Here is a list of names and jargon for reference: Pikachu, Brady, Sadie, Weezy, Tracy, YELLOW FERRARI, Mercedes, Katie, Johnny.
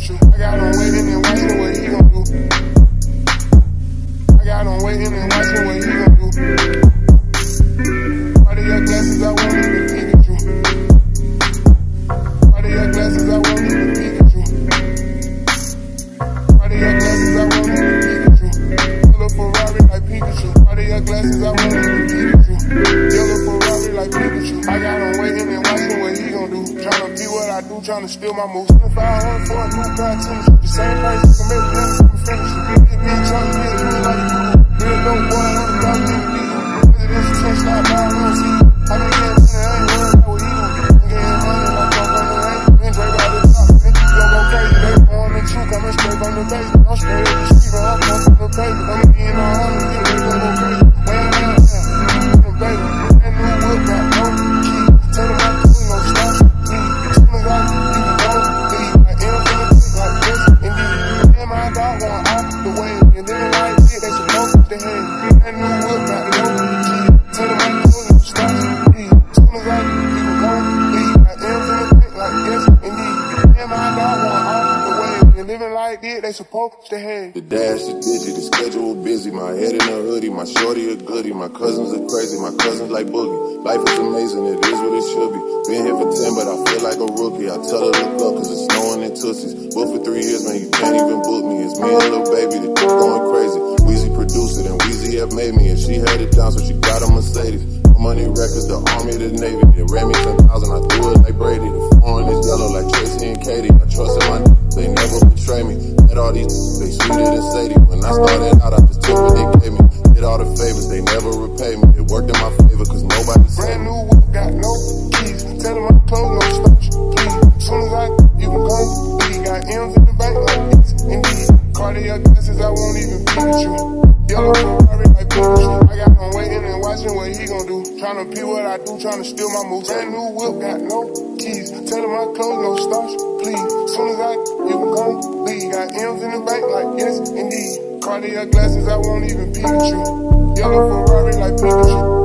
with you. I got him waiting and watching what he gon' do. I got him waiting and watching what he gon' do. All of your glasses, I want you to Pikachu. All of your glasses, I want you to Pikachu. All of your glasses, I want you to Pikachu. Yellow Ferrari like Pikachu. All of your glasses, I want you to Pikachu. Yellow Ferrari like Pikachu. I got him waiting and watching what he gon' do. Tryna be what I do, tryna steal my moves. 2500 for a new guy too. The same place you can make plans to finish. Get me tryna get me like you. Real low boy, I'm about to get me. Presidential switch, not by a real seat. I been getting money, I ain't worried about what he gon' do. I'm getting money like I'm running, I ain't been great by the top. Niggas go crazy, they born in two, coming straight from the base. I'm straight up the street, but I'm going to the paper. I'm getting on honey, get me go crazy. Way down there, I'm the baby. That new whip got no key. Tell them I do no stop. They supposed to have. The dash is digit, the schedule busy. My head in a hoodie, my shorty a goodie. My cousins are crazy, my cousins like boogie. Life is amazing, it is what it should be. Been here for 10, but I feel like a rookie. I tell her look up, cause it's snowing in Tootsies. Booked for 3 years, man, you can't even book me. It's me and little baby, the dick going crazy. Weezy produced it, and Weezy have made me. And she had it down, so she got a Mercedes. Money records, the Army, the Navy. They ran me 10,000, I threw it like Brady. The foreign is yellow like Tracy and Katie. I trusted my they never betray me. Met all these, they suited and Sadie. When I started out, I just took what they gave me. Did all the favors, they never repay me. It worked in my favor, cause nobody said. Brand new whip, got no keys. Tell them I'm close, no stops, please. Soon as I even go, we got M's in the bank like this, indeed. Cardio glasses, I won't even beat you. Yellow Ferrari like Pikachu. I got him waiting and watching what he gon' do. Tryna be what I do, tryna steal my moves. Brand new whip, got no keys. Tell them I'm close, no stops, please. Soon as I even go, we got M's in the bank like yes, indeed. Cardio glasses, I won't even beat you. Yellow Ferrari like Pikachu.